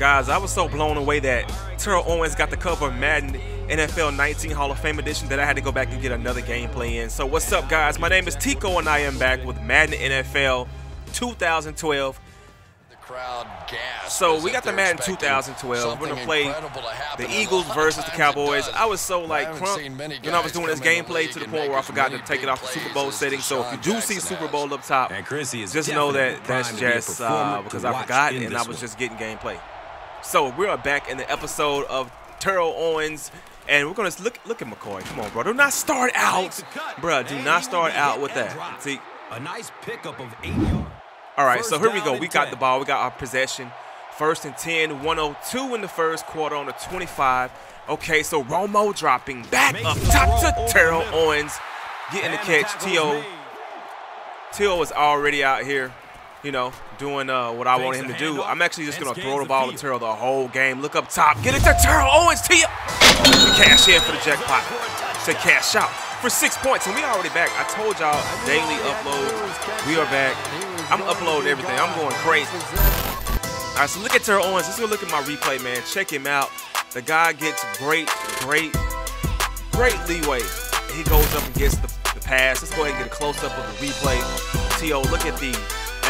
Guys, I was so blown away that Terrell Owens got the cover of Madden NFL 19 Hall of Fame edition that I had to go back and get another gameplay in. So what's up, guys? My name is Tico and I am back with Madden NFL 2012. So we got the Madden 2012. We're gonna play the Eagles versus the Cowboys. I was so like crunk when I was doing this gameplay to the point where I forgot to take it off the Super Bowl setting. So if you do see Super Bowl up top, just know that that's just because I forgot and I was just getting gameplay. So we are back in the episode of Terrell Owens, and we're gonna look at McCoy. Come on, bro. Do not start out, bro. Do not start out with that. See, a nice pickup of 8 yards. All right, so here we go. We got the ball. We got our possession. First and 10, 102 in the first quarter on the 25. Okay, so Romo dropping back up top to Terrell Owens. Getting the catch. T.O. is already out here, you know, doing what I wanted him to do. I'm actually just going to throw the ball to Terrell the whole game. Look up top. Get it to Terrell Owens. T.O. Cash in for the jackpot. To cash out for 6 points, and we already back. I told y'all, daily upload. We are back. I'm uploading everything. I'm going crazy. All right, so look at Terrell Owens. Let's go look at my replay, man. Check him out. The guy gets great leeway. He goes up and gets the pass. Let's go ahead and get a close-up of the replay. T.O., look at the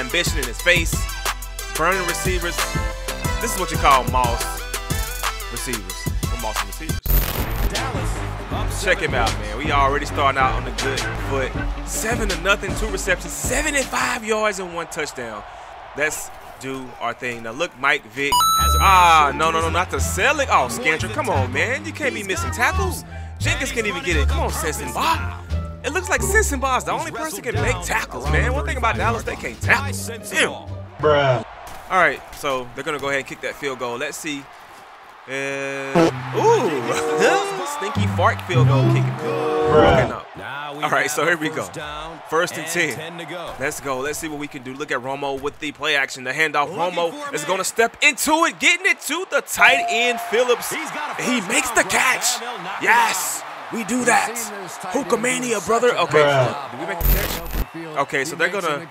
ambition in his face. Burning receivers. This is what you call moss receivers. Or moss receivers. Check him out, man. We already starting out on the good foot. 7-0, 2 receptions, 75 yards and 1 touchdown. Let's do our thing. Now look, Mike Vick. Ah, no, not the selling. Oh, Scantlebury, come on, man. You can't be missing tackles. Jenkins can't even get it. Come on, Simpson Boss. It looks like Simpson Boss the only person can make tackles, man. One thing about Dallas, they can't tackle. Damn. All right, so they're going to go ahead and kick that field goal. Let's see. Ooh, stinky fart field goal kicking. All right, so here we go. First and 10. Let's go. Let's see what we can do. Look at Romo with the play action. The handoff. Romo is going to step into it, getting it to the tight end, Phillips. He makes the catch. Yes, we do that. Hookamania, brother. Okay, did we make the catch? Okay, so they're going to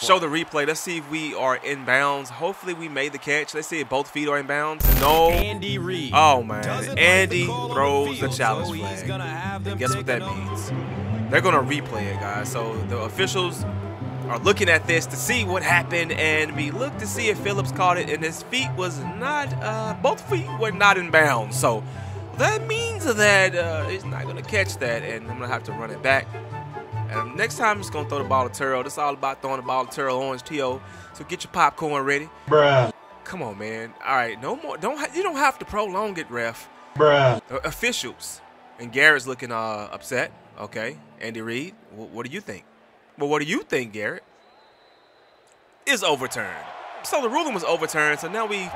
show the replay. Let's see if we are in bounds. Hopefully, we made the catch. Let's see if both feet are in bounds. No. Andy Reid. Oh, man. Andy throws the challenge flag. And guess what that means? They're going to replay it, guys. So the officials are looking at this to see what happened. And we looked to see if Phillips caught it. And his feet was not, both feet were not in bounds. So that means that he's not going to catch that. And I'm going to have to run it back. And next time, I'm just going to throw the ball to Terrell. This is all about throwing the ball to Terrell Owens, T.O. So get your popcorn ready. Bruh. Come on, man. All right, no more. You don't have to prolong it, ref. Bruh. Officials. And Garrett's looking upset. Okay. Andy Reid, what do you think? Well, what do you think, Garrett? Is overturned. So the ruling was overturned. So now we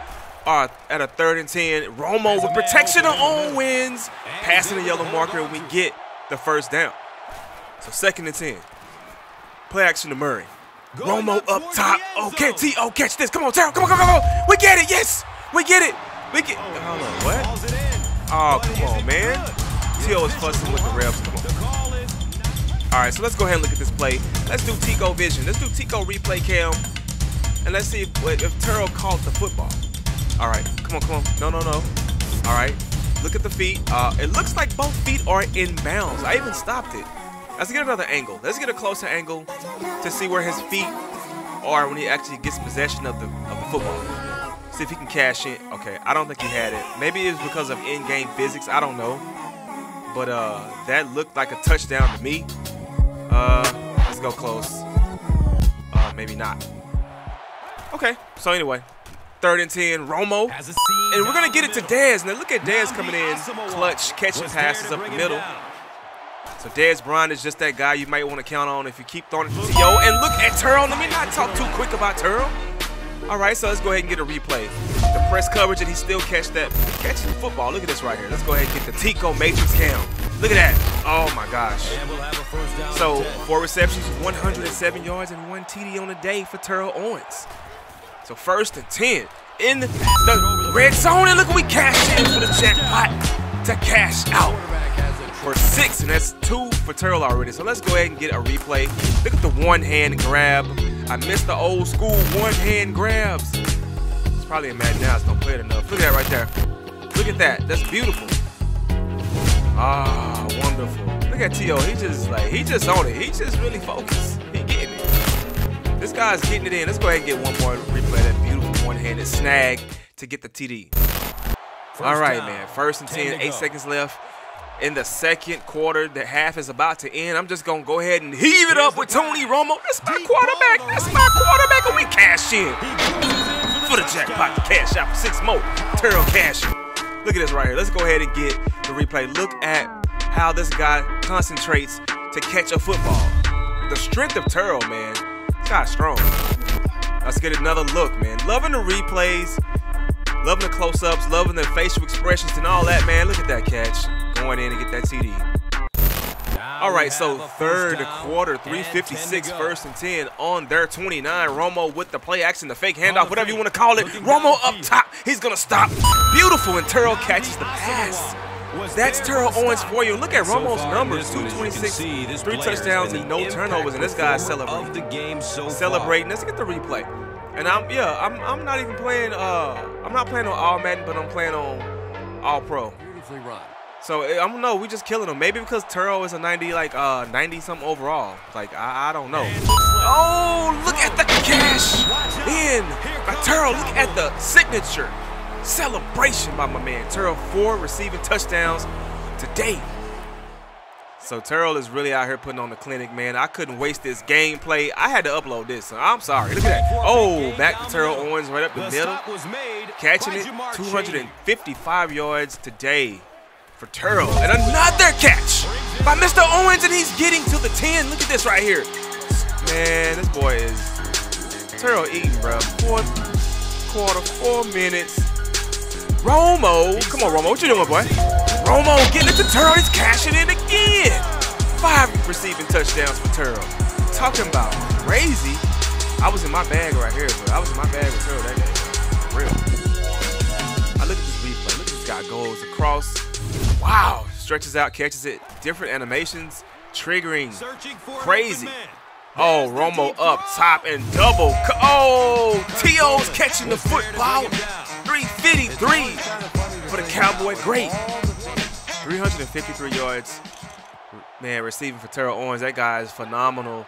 are at a 3rd and 10. Romo with protection on Owens. Passing the yellow marker, and we get the first down. So 2nd and 10. Play action to Murray. Romo up top. Okay, T.O. catch this. Come on, Terrell. Come on. We get it. Yes, we get it. We get. Hold on, what? Oh, come on, man. T.O. is fussing with the refs. Come on. All right, so let's go ahead and look at this play. Let's do Tico vision. Let's do Tico replay cam, and let's see if Terrell caught the football. All right, come on. No. All right, look at the feet. It looks like both feet are in bounds. I even stopped it. Let's get another angle. Let's get a closer angle to see where his feet are when he actually gets possession of the football. See if he can cash in. Okay, I don't think he had it. Maybe it's because of in-game physics. I don't know. But that looked like a touchdown to me. Let's go close. Maybe not. Okay, so anyway, 3rd and 10, Romo. And we're going to get it to Dez. Now look at Dez coming in, clutch, catching passes up the middle. So Dez Bryant is just that guy you might want to count on if you keep throwing it to T.O. And look at Terrell. Let me not talk too quick about Terrell. All right, so let's go ahead and get a replay. The press coverage, and he still catches the football. Look at this right here. Let's go ahead and get the Tico Matrix cam. Look at that. Oh, my gosh. So, 4 receptions, 107 yards, and 1 TD on the day for Terrell Owens. So, 1st and 10 in the red zone. And look, we cashed in for the jackpot to cash out for 6. And that's 2 for Terrell already. So, let's go ahead and get a replay. Look at the one-hand grab. I missed the old school one-hand grabs. probably in Madden now. It's not played enough. Look at that right there. Look at that. That's beautiful. Ah, wonderful. Look at T.O. He just like, he just on it. He just really focused. He getting it. This guy's getting it in. Let's go ahead and get one more replay. That beautiful one-handed snag to get the TD. All right, man. First and 10, 8 seconds left. In the second quarter, the half is about to end. I'm just going to go ahead and heave it up with Tony Romo. That's my quarterback. That's my quarterback. And we cash in. For the jackpot, to cash out for 6 more. Terrell cash. Look at this right here. Let's go ahead and get the replay. Look at how this guy concentrates to catch a football. The strength of Terrell, man. This guy's strong. Let's get another look, man. Loving the replays. Loving the close-ups, loving the facial expressions and all that, man. Look at that catch. Going in and get that TD. All right, so third quarter, 3:56, first and 10 on their 29. Romo with the play action, the fake handoff, whatever you want to call it. Romo up top. He's going to stop. Beautiful, and Terrell catches the pass. That's Terrell Owens for you. Look at Romo's numbers, 226, 3 touchdowns and no turnovers, and this guy's celebrating. Let's get the replay. And I'm not even playing. I'm not playing on All Madden, but I'm playing on All Pro. So I don't know. We just killing them. Maybe because Terrell is a 90, like 90 something overall. Like I don't know. Oh, look at the cash in by Terrell. Look at the signature celebration by my man Terrell. 4 receiving touchdowns today. So Terrell is really out here putting on the clinic, man. I couldn't waste this gameplay. I had to upload this, so I'm sorry. Look at that. Oh, back to Terrell Owens right up the middle. Catching it, 255 yards today for Terrell. And another catch by Mr. Owens, and he's getting to the 10. Look at this right here. Man, this boy is Terrell eating, bro. Fourth quarter, 4 minutes. Romo. Come on, Romo. What you doing, boy? Romo getting it to Terrell. He's cashing in again. 5 receiving touchdowns for Terrell. Talking about crazy. I was in my bag right here, bro. I was in my bag with Terrell that day. For real. I look at this replay. Look at this guy goes across. Wow. Stretches out, catches it. Different animations. Triggering. Crazy. Oh, Romo up top and double. Oh, T.O.'s catching the football. 353 for the Cowboy. Great. 353 yards, man, receiving for Terrell Owens. That guy is phenomenal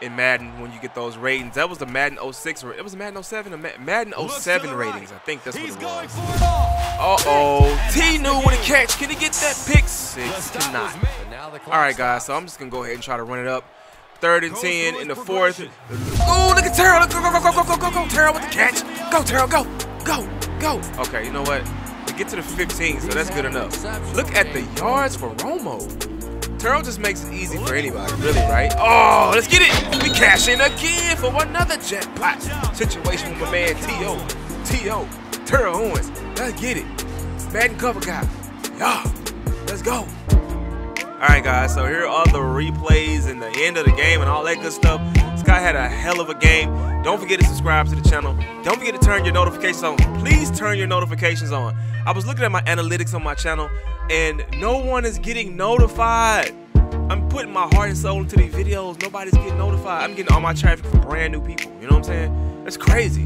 in Madden when you get those ratings. That was the Madden 06, it was Madden 07, Madden 07 ratings. I think that's what it was. Uh-oh, T knew with a catch. Can he get that pick? 6, cannot. All right, guys, so I'm just going to go ahead and try to run it up. 3rd and 10 in the 4th. Oh, look at Terrell. Go, go, go, go, go, go, go. Terrell with the catch. Go, Terrell, go, go, go. Okay, you know what? Get to the 15, so that's good enough. Look at the yards for Romo. Terrell just makes it easy for anybody, really, right? Oh, let's get it. We cash in again for another jackpot situation with my man T.O. Terrell Owens. Let's get it. Madden cover guy. Yeah, let's go. All right, guys, so here are the replays and the end of the game and all that good stuff. This guy had a hell of a game. Don't forget to subscribe to the channel. Don't forget to turn your notifications on. Please turn your notifications on. I was looking at my analytics on my channel, and no one is getting notified. I'm putting my heart and soul into these videos. Nobody's getting notified. I'm getting all my traffic from brand new people. You know what I'm saying? That's crazy.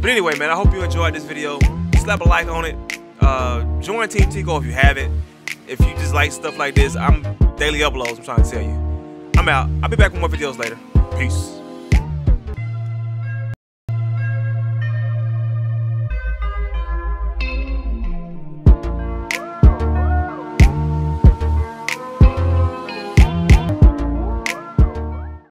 But anyway, man, I hope you enjoyed this video. Slap a like on it. Join Team Tico if you haven't. If you just like stuff like this, I'm daily uploads, I'm trying to tell you. I'm out. I'll be back with more videos later. Peace.